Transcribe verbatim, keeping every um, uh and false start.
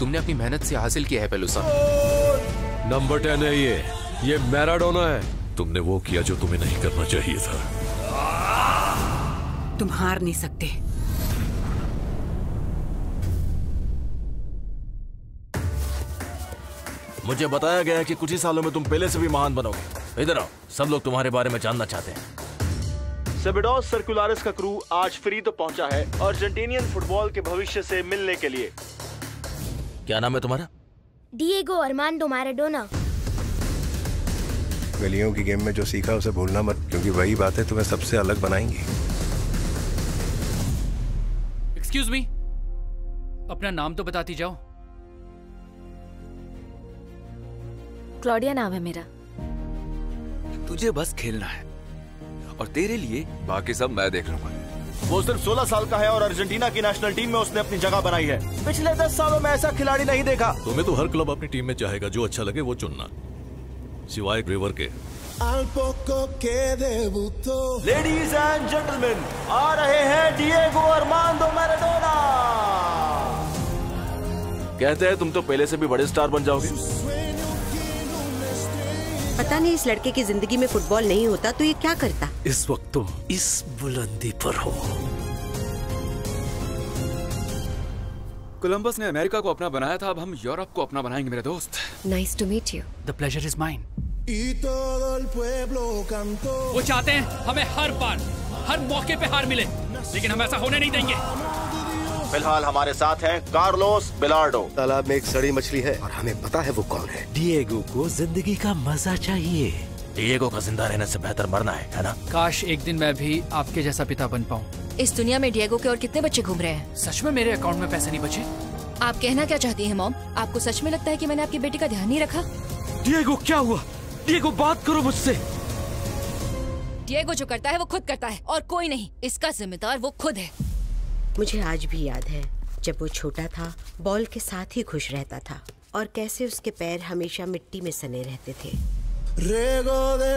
तुमने अपनी मेहनत से हासिल किया है पेलुसा। नंबर टेन है ये, ये मैराडोना है। तुमने वो किया जो तुम्हें नहीं करना चाहिए था। तुम हार नहीं सकते। मुझे बताया गया है कि कुछ ही सालों में तुम पहले से भी महान बनोगे। इधर आओ, सब लोग तुम्हारे बारे में जानना चाहते हैं। सेबेडॉस सर्कुलारिस का क्रू आज फ्री तो पहुंचा है अर्जेंटीनियन फुटबॉल के भविष्य से मिलने के लिए। क्या नाम है तुम्हारा? Diego Armando Maradona. गलियों की गेम में जो सीखा उसे भूलना मत, क्योंकि वही बातें तुम्हें सबसे अलग बनाएंगी। एक्सक्यूज मी, अपना नाम तो बताती जाओ। क्लॉडिया नाम है मेरा। तुझे बस खेलना है और तेरे लिए बाकी सब मैं देख लूंगा। वो सिर्फ सोलह साल का है और अर्जेंटीना की नेशनल टीम में उसने अपनी जगह बनाई है। पिछले दस सालों में ऐसा खिलाड़ी नहीं देखा। तुम्हें तो हर क्लब अपनी टीम में चाहेगा जो अच्छा लगे वो चुनना, सिवाय रिवर के। लेडीज एंड जेंटलमैन, आ रहे हैं डिएगो अरमांडो मैराडोना। कहते हैं तुम तो पहले से भी बड़े स्टार बन जाओगे। पता नहीं इस लड़के की जिंदगी में फुटबॉल नहीं होता तो ये क्या करता। इस वक्त तुम इस बुलंदी पर हो। कोलंबस ने अमेरिका को अपना बनाया था, अब हम यूरोप को अपना बनाएंगे मेरे दोस्त। Nice to meet you. The pleasure is mine. वो चाहते हैं हमें हर बार हर मौके पे हार मिले, लेकिन हम ऐसा होने नहीं देंगे। फिलहाल हमारे साथ हैं कार्लोस बिलार्डो। तालाब में एक सड़ी मछली है और हमें पता है वो कौन है। डिएगो को जिंदगी का मजा चाहिए। डिएगो का जिंदा रहने से बेहतर मरना है, है ना? काश एक दिन मैं भी आपके जैसा पिता बन पाऊँ। इस दुनिया में डिएगो के और कितने बच्चे घूम रहे हैं। सच में मेरे अकाउंट में पैसे नहीं बचे। आप कहना क्या चाहती है मॉम? आपको सच में लगता है कि मैंने आपकी बेटी का ध्यान नहीं रखा? डिएगो क्या हुआ? डिएगो बात करो मुझसे। डिएगो जो करता है वो खुद करता है और कोई नहीं, इसका जिम्मेदार वो खुद है। मुझे आज भी याद है जब वो छोटा था बॉल के साथ ही खुश रहता था और कैसे उसके पैर हमेशा मिट्टी में सने रहते थे। रेगो